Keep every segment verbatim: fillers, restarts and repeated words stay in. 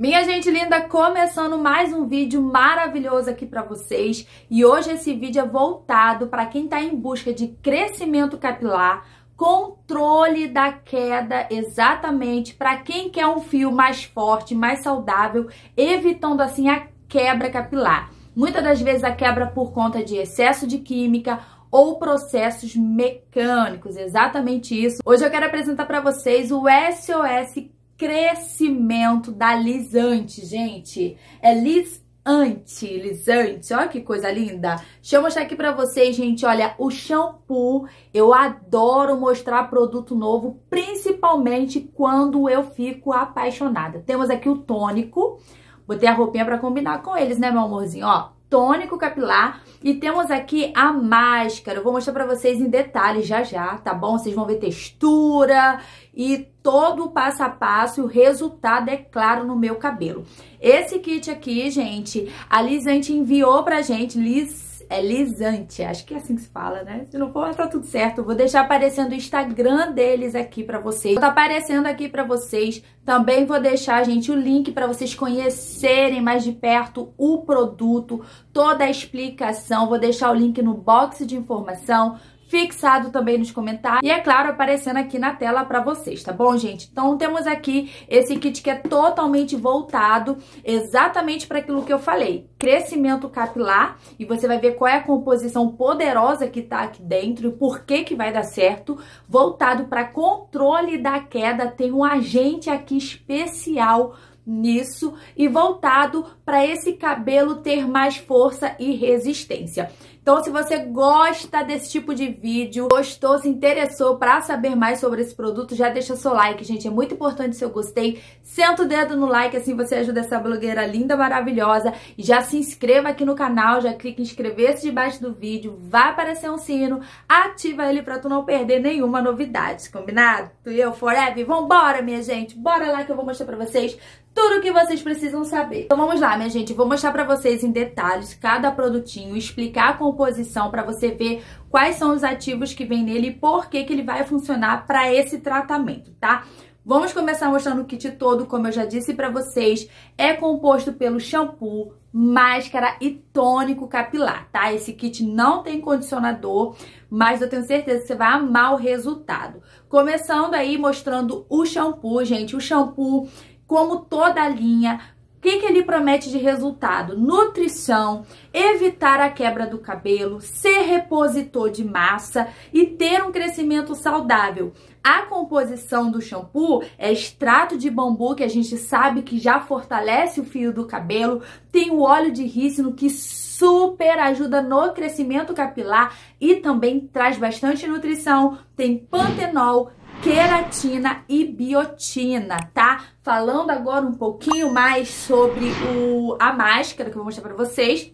Minha gente linda, começando mais um vídeo maravilhoso aqui pra vocês. E hoje esse vídeo é voltado para quem tá em busca de crescimento capilar, controle da queda, exatamente, para quem quer um fio mais forte, mais saudável, evitando assim a quebra capilar. Muitas das vezes a quebra por conta de excesso de química ou processos mecânicos, exatamente isso. Hoje eu quero apresentar pra vocês o S O S Crescimento da Lizz Ante, gente. É Lizz Ante, Lizz Ante, olha que coisa linda. Deixa eu mostrar aqui pra vocês, gente, olha, o shampoo. Eu adoro mostrar produto novo, principalmente quando eu fico apaixonada. Temos aqui o tônico, botei a roupinha pra combinar com eles, né, meu amorzinho, ó. Tônico capilar, e temos aqui a máscara. Eu vou mostrar pra vocês em detalhes já já, tá bom? Vocês vão ver textura e todo o passo a passo, e o resultado é claro no meu cabelo. Esse kit aqui, gente, a Lizz Ante enviou pra gente, Liz... É Lizz Ante, acho que é assim que se fala, né? Se não for, tá tudo certo. Eu vou deixar aparecendo o Instagram deles aqui pra vocês. Tá aparecendo aqui pra vocês. Também vou deixar, gente, o link pra vocês conhecerem mais de perto o produto, toda a explicação. Vou deixar o link no box de informação, fixado também nos comentários. E é claro, aparecendo aqui na tela pra vocês, tá bom, gente? Então temos aqui esse kit que é totalmente voltado exatamente para aquilo que eu falei. Crescimento capilar. E você vai ver qual é a composição poderosa que tá aqui dentro e por que que vai dar certo. Voltado para controle da queda. Tem um agente aqui especial nisso e voltado para esse cabelo ter mais força e resistência. Então, se você gosta desse tipo de vídeo, gostou, se interessou para saber mais sobre esse produto, já deixa seu like, gente. É muito importante seu gostei. Senta o dedo no like, assim você ajuda essa blogueira linda, maravilhosa. E já se inscreva aqui no canal, já clica em inscrever-se debaixo do vídeo. Vai aparecer um sino, ativa ele para tu não perder nenhuma novidade, combinado? Tu e eu forever? Vambora, minha gente! Bora lá que eu vou mostrar para vocês tudo o que vocês precisam saber. Então vamos lá, minha gente. Vou mostrar pra vocês em detalhes cada produtinho, explicar a composição pra você ver quais são os ativos que vem nele e por que que ele vai funcionar pra esse tratamento, tá? Vamos começar mostrando o kit todo, como eu já disse pra vocês. É composto pelo shampoo, máscara e tônico capilar, tá? Esse kit não tem condicionador, mas eu tenho certeza que você vai amar o resultado. Começando aí mostrando o shampoo, gente. O shampoo, como toda a linha, o que que ele promete de resultado? Nutrição, evitar a quebra do cabelo, ser repositor de massa e ter um crescimento saudável. A composição do shampoo é extrato de bambu, que a gente sabe que já fortalece o fio do cabelo. Tem o óleo de rícino, que super ajuda no crescimento capilar e também traz bastante nutrição. Tem pantenol, queratina e biotina, tá? Falando agora um pouquinho mais sobre o, a máscara que eu vou mostrar pra vocês.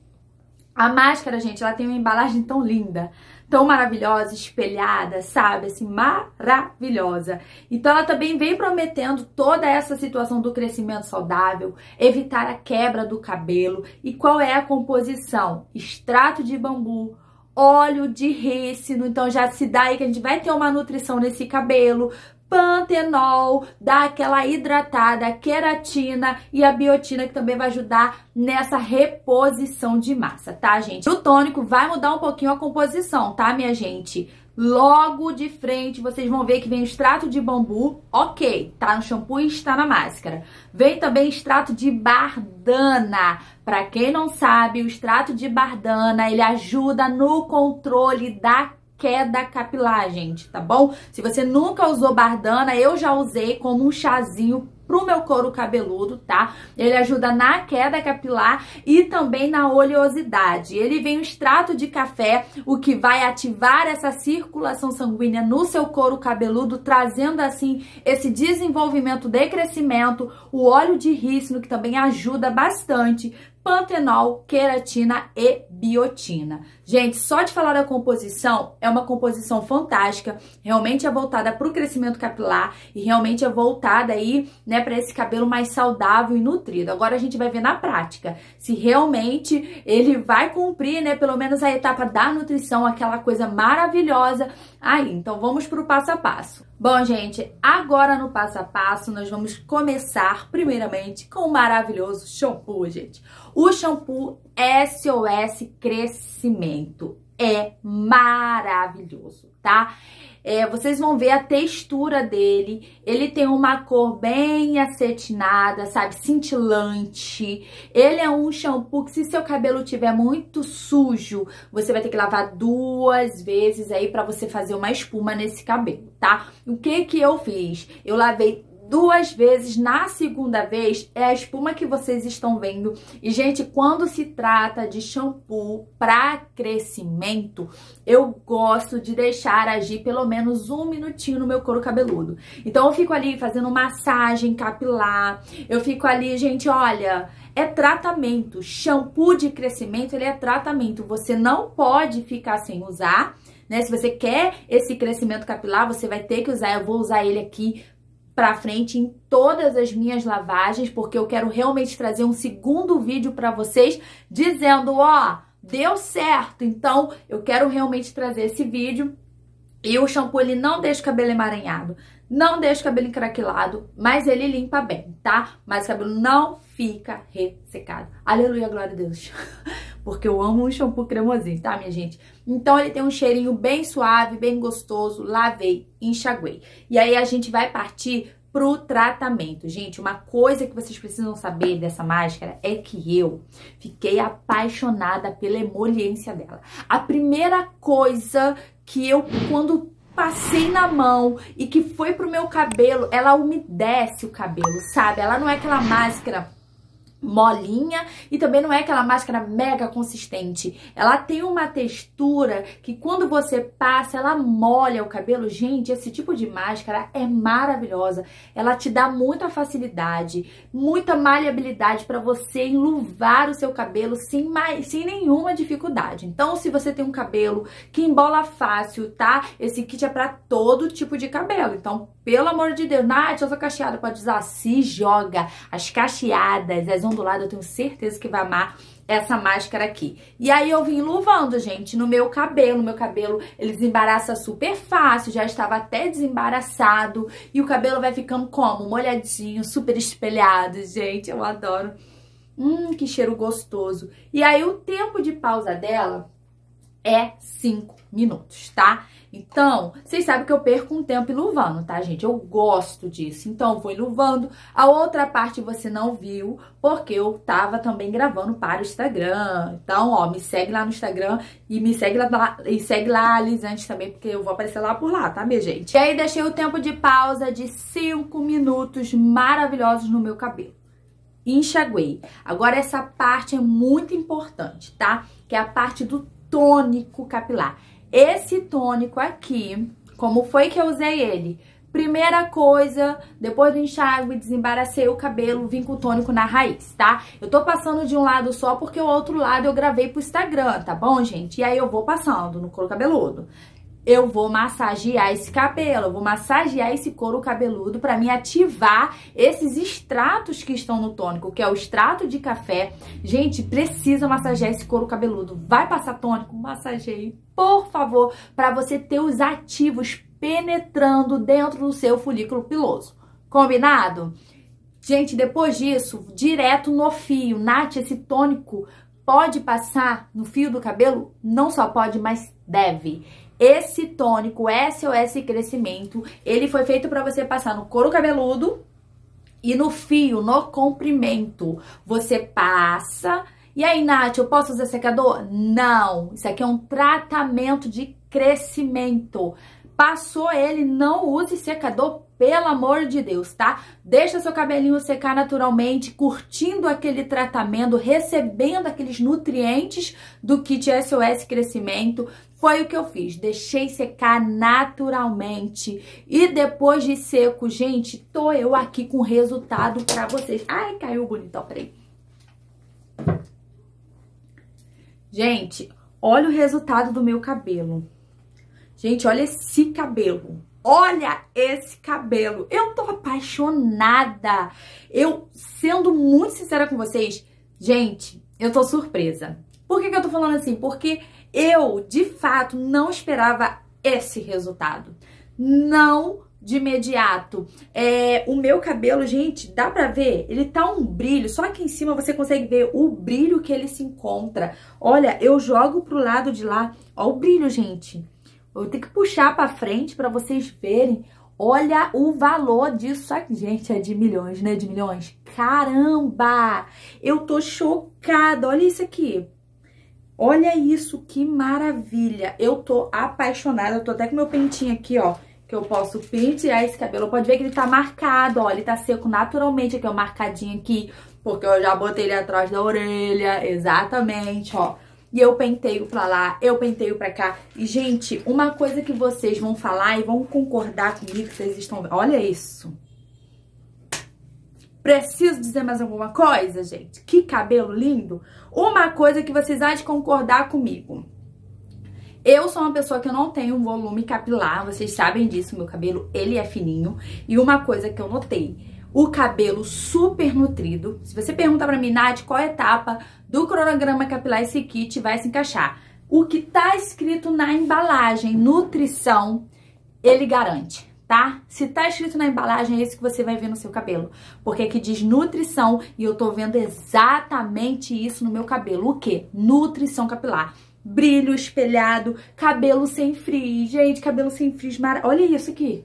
A máscara, gente, ela tem uma embalagem tão linda, tão maravilhosa, espelhada, sabe? Assim, maravilhosa. Então, ela também vem prometendo toda essa situação do crescimento saudável, evitar a quebra do cabelo. E qual é a composição? Extrato de bambu, óleo de rícino, então já se dá aí que a gente vai ter uma nutrição nesse cabelo, pantenol, dá aquela hidratada, queratina e a biotina, que também vai ajudar nessa reposição de massa, tá, gente? O tônico vai mudar um pouquinho a composição, tá, minha gente? Logo de frente, vocês vão ver que vem o extrato de bambu, ok, tá no shampoo e está na máscara. Vem também extrato de bardana. Pra quem não sabe, o extrato de bardana, ele ajuda no controle da queda capilar, gente, tá bom? Se você nunca usou bardana, eu já usei como um chazinho pro meu couro cabeludo, tá? Ele ajuda na queda capilar e também na oleosidade. Ele vem o extrato de café, o que vai ativar essa circulação sanguínea no seu couro cabeludo, trazendo assim esse desenvolvimento de crescimento. O óleo de rícino, que também ajuda bastante, pantenol, queratina e biotina. Gente, só de falar da composição, é uma composição fantástica, realmente é voltada para o crescimento capilar e realmente é voltada aí, né, para esse cabelo mais saudável e nutrido. Agora a gente vai ver na prática se realmente ele vai cumprir, né, pelo menos a etapa da nutrição, aquela coisa maravilhosa aí. Então vamos para o passo a passo. Bom, gente, agora no passo a passo nós vamos começar primeiramente com o maravilhoso shampoo, gente. O shampoo S O S Crescimento é maravilhoso, tá? É, vocês vão ver a textura dele, ele tem uma cor bem acetinada, sabe, cintilante. Ele é um shampoo que, se seu cabelo tiver muito sujo, você vai ter que lavar duas vezes aí pra você fazer uma espuma nesse cabelo, tá? O que que eu fiz? Eu lavei duas vezes, na segunda vez é a espuma que vocês estão vendo. E, gente, quando se trata de shampoo para crescimento, eu gosto de deixar agir pelo menos um minutinho no meu couro cabeludo. Então, eu fico ali fazendo massagem capilar, eu fico ali, gente, olha, é tratamento. Shampoo de crescimento, ele é tratamento. Você não pode ficar sem usar, né? Se você quer esse crescimento capilar, você vai ter que usar. Eu vou usar ele aqui pra frente em todas as minhas lavagens, porque eu quero realmente trazer um segundo vídeo pra vocês dizendo, ó, deu certo. Então, eu quero realmente trazer esse vídeo. E o shampoo, ele não deixa o cabelo emaranhado, não deixa o cabelo encraquelado, mas ele limpa bem, tá? Mas o cabelo não fica ressecado. Aleluia, glória a Deus. Porque eu amo um shampoo cremosinho, tá, minha gente? Então, ele tem um cheirinho bem suave, bem gostoso. Lavei, enxaguei. E aí, a gente vai partir pro tratamento. Gente, uma coisa que vocês precisam saber dessa máscara é que eu fiquei apaixonada pela emoliência dela. A primeira coisa que eu, quando passei na mão e que foi pro meu cabelo, ela umedece o cabelo, sabe? Ela não é aquela máscara molinha e também não é aquela máscara mega consistente. Ela tem uma textura que, quando você passa, ela molha o cabelo. Gente, esse tipo de máscara é maravilhosa. Ela te dá muita facilidade, muita maleabilidade para você enluvar o seu cabelo sem, mais, sem nenhuma dificuldade. Então, se você tem um cabelo que embola fácil, tá? Esse kit é para todo tipo de cabelo. Então, pelo amor de Deus, Nath, eu sou cacheada, pode usar. Se joga. As cacheadas, as onduladas, eu tenho certeza que vai amar essa máscara aqui. E aí eu vim enluvando, gente, no meu cabelo. Meu cabelo, ele desembaraça super fácil, já estava até desembaraçado. E o cabelo vai ficando como? Molhadinho, super espelhado, gente, eu adoro. Hum, que cheiro gostoso. E aí o tempo de pausa dela é cinco minutos, tá? Então, vocês sabem que eu perco um tempo enluvando, tá, gente? Eu gosto disso. Então, eu vou enluvando. A outra parte você não viu, porque eu tava também gravando para o Instagram. Então, ó, me segue lá no Instagram e me segue lá, e segue lá a Lizz Ante também, porque eu vou aparecer lá por lá, tá, minha gente? E aí, deixei o tempo de pausa de cinco minutos maravilhosos no meu cabelo. Enxaguei. Agora, essa parte é muito importante, tá? Que é a parte do tônico capilar. Esse tônico aqui, como foi que eu usei ele? Primeira coisa, depois do enxágue, desembaracei o cabelo, vim com o tônico na raiz, tá? Eu tô passando de um lado só porque o outro lado eu gravei pro Instagram, tá bom, gente? E aí eu vou passando no couro cabeludo. Eu vou massagear esse cabelo, eu vou massagear esse couro cabeludo pra mim ativar esses extratos que estão no tônico, que é o extrato de café. Gente, precisa massagear esse couro cabeludo. Vai passar tônico? Massageie, por favor, pra você ter os ativos penetrando dentro do seu folículo piloso. Combinado? Gente, depois disso, direto no fio. Nath, esse tônico pode passar no fio do cabelo? Não só pode, mas deve. Esse tônico S O S Crescimento, ele foi feito para você passar no couro cabeludo e no fio, no comprimento. Você passa. E aí, Nath, eu posso usar secador? Não. Isso aqui é um tratamento de crescimento. Passou ele, não use secador, pelo amor de Deus, tá? Deixa seu cabelinho secar naturalmente, curtindo aquele tratamento, recebendo aqueles nutrientes do kit S O S Crescimento. Foi o que eu fiz, deixei secar naturalmente. E depois de seco, gente, tô eu aqui com o resultado pra vocês. Ai, caiu bonitão, peraí. Gente, olha o resultado do meu cabelo. Gente, olha esse cabelo. Olha esse cabelo. Eu tô apaixonada. Eu, sendo muito sincera com vocês, gente, eu tô surpresa. Por que que eu tô falando assim? Porque eu, de fato, não esperava esse resultado. Não de imediato. É, o meu cabelo, gente, dá pra ver? Ele tá um brilho, só aqui em cima você consegue ver o brilho que ele se encontra. Olha, eu jogo pro lado de lá, ó o brilho, gente. Eu vou ter que puxar pra frente pra vocês verem. Olha o valor disso aqui, gente, é de milhões, né? De milhões. Caramba! Eu tô chocada, olha isso aqui. Olha isso, que maravilha. Eu tô apaixonada, eu tô até com meu pentinho aqui, ó, que eu posso pentear esse cabelo. Pode ver que ele tá marcado, ó, ele tá seco naturalmente aqui, ó, marcadinho aqui, porque eu já botei ele atrás da orelha, exatamente, ó. E eu penteio pra lá, eu penteio pra cá. E, gente, uma coisa que vocês vão falar e vão concordar comigo, vocês estão vendo. Olha isso. Preciso dizer mais alguma coisa, gente? Que cabelo lindo. Uma coisa que vocês há de concordar comigo. Eu sou uma pessoa que eu não tenho volume capilar, vocês sabem disso, meu cabelo, ele é fininho. E uma coisa que eu notei... O cabelo super nutrido. Se você pergunta pra mim, Nath, qual etapa do cronograma capilar esse kit vai se encaixar? O que tá escrito na embalagem, nutrição, ele garante, tá? Se tá escrito na embalagem, é isso que você vai ver no seu cabelo. Porque aqui diz nutrição e eu tô vendo exatamente isso no meu cabelo. O quê? Nutrição capilar. Brilho espelhado, cabelo sem frizz. Gente, cabelo sem frizz, mara... olha isso aqui.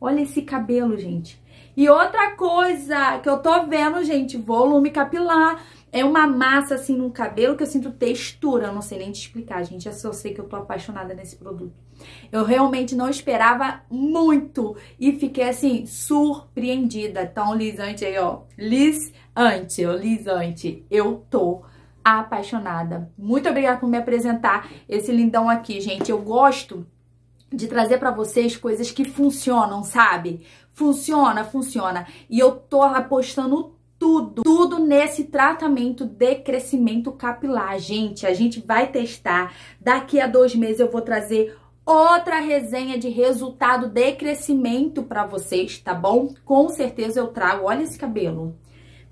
Olha esse cabelo, gente. E outra coisa que eu tô vendo, gente, volume capilar. É uma massa, assim, no cabelo que eu sinto textura. Eu não sei nem te explicar, gente. Eu só sei que eu tô apaixonada nesse produto. Eu realmente não esperava muito. E fiquei, assim, surpreendida. Então, Lizz Ante aí, ó. Lizz Ante, ó. Lizz Ante. Eu tô apaixonada. Muito obrigada por me apresentar esse lindão aqui, gente. Eu gosto... de trazer pra vocês coisas que funcionam, sabe? Funciona, funciona. E eu tô apostando tudo, tudo nesse tratamento de crescimento capilar, gente. A gente vai testar. Daqui a dois meses eu vou trazer outra resenha de resultado de crescimento pra vocês, tá bom? Com certeza eu trago. Olha esse cabelo.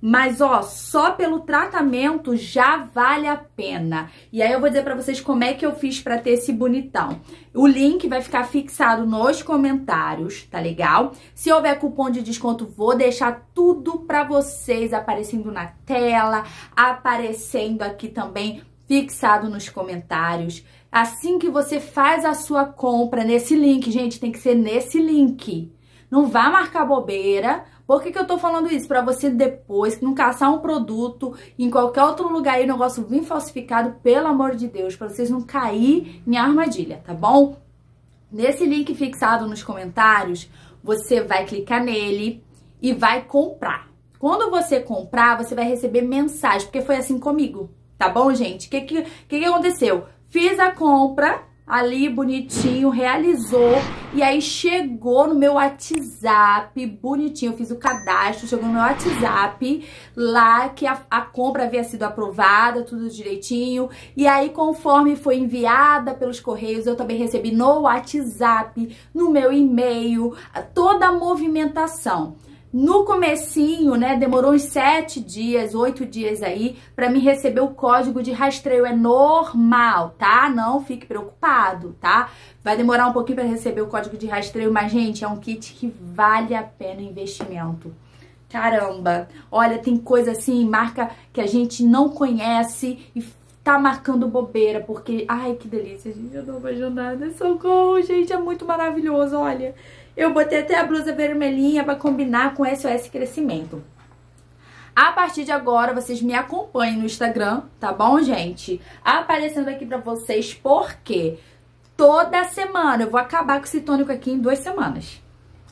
Mas, ó, só pelo tratamento já vale a pena. E aí eu vou dizer pra vocês como é que eu fiz pra ter esse bonitão. O link vai ficar fixado nos comentários, tá legal? Se houver cupom de desconto, vou deixar tudo pra vocês aparecendo na tela, aparecendo aqui também, fixado nos comentários. Assim que você faz a sua compra nesse link, gente, tem que ser nesse link. Não vá marcar bobeira. Por que que eu tô falando isso? Pra você depois não caçar um produto em qualquer outro lugar e o negócio vir falsificado, pelo amor de Deus, pra vocês não cair em armadilha, tá bom? Nesse link fixado nos comentários, você vai clicar nele e vai comprar. Quando você comprar, você vai receber mensagem, porque foi assim comigo, tá bom, gente? O que que, que que aconteceu? Fiz a compra... ali, bonitinho, realizou. E aí chegou no meu WhatsApp, bonitinho, eu fiz o cadastro, chegou no meu WhatsApp, lá que a, a compra havia sido aprovada, tudo direitinho. E aí, conforme foi enviada pelos correios, eu também recebi no WhatsApp, no meu e-mail, toda a movimentação. No comecinho, né, demorou uns sete dias, oito dias aí, pra me receber o código de rastreio. É normal, tá? Não fique preocupado, tá? Vai demorar um pouquinho pra receber o código de rastreio, mas, gente, é um kit que vale a pena o investimento. Caramba! Olha, tem coisa assim, marca que a gente não conhece e tá marcando bobeira, porque... ai, que delícia, gente, eu tô apaixonada. Socorro, gente, é muito maravilhoso, olha... Eu botei até a blusa vermelhinha pra combinar com S O S Crescimento. A partir de agora, vocês me acompanhem no Instagram, tá bom, gente? Aparecendo aqui pra vocês, porque toda semana eu vou acabar com esse tônico aqui em duas semanas.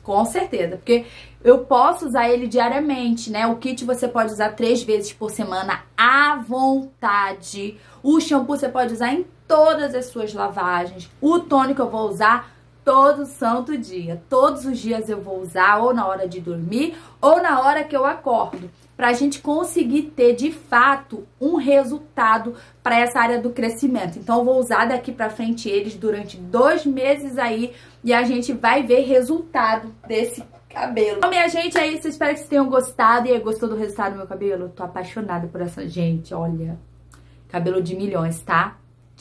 Com certeza, porque eu posso usar ele diariamente, né? O kit você pode usar três vezes por semana à vontade. O shampoo você pode usar em todas as suas lavagens. O tônico eu vou usar... todo santo dia, todos os dias eu vou usar, ou na hora de dormir, ou na hora que eu acordo, pra gente conseguir ter, de fato, um resultado pra essa área do crescimento. Então, eu vou usar daqui pra frente eles durante dois meses aí, e a gente vai ver resultado desse cabelo. Então, minha gente, é isso. Eu espero que vocês tenham gostado. E aí, gostou do resultado do meu cabelo? Eu tô apaixonada por essa gente, olha. Cabelo de milhões, tá?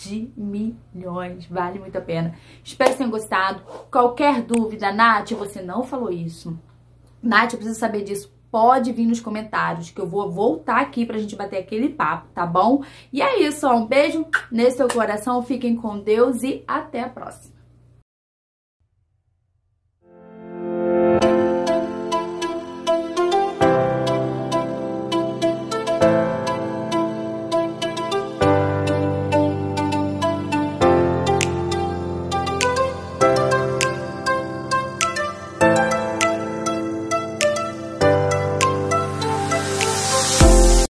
de milhões. Vale muito a pena. Espero que tenham gostado. Qualquer dúvida, Nath, você não falou isso. Nath, eu preciso saber disso. Pode vir nos comentários, que eu vou voltar aqui pra gente bater aquele papo, tá bom? E é isso, ó. Um beijo nesse seu coração. Fiquem com Deus e até a próxima.